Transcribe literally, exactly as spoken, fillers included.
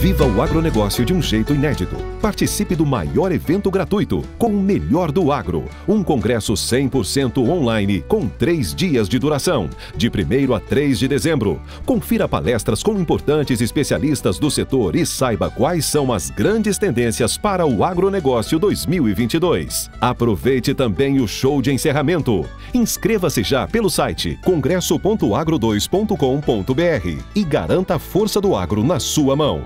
Viva o agronegócio de um jeito inédito. Participe do maior evento gratuito, com o melhor do agro. Um congresso cem por cento online, com três dias de duração, de primeiro a três de dezembro. Confira palestras com importantes especialistas do setor e saiba quais são as grandes tendências para o agronegócio dois mil e vinte e dois. Aproveite também o show de encerramento. Inscreva-se já pelo site congresso ponto agro dois ponto com ponto br e garanta a força do agro na sua mão.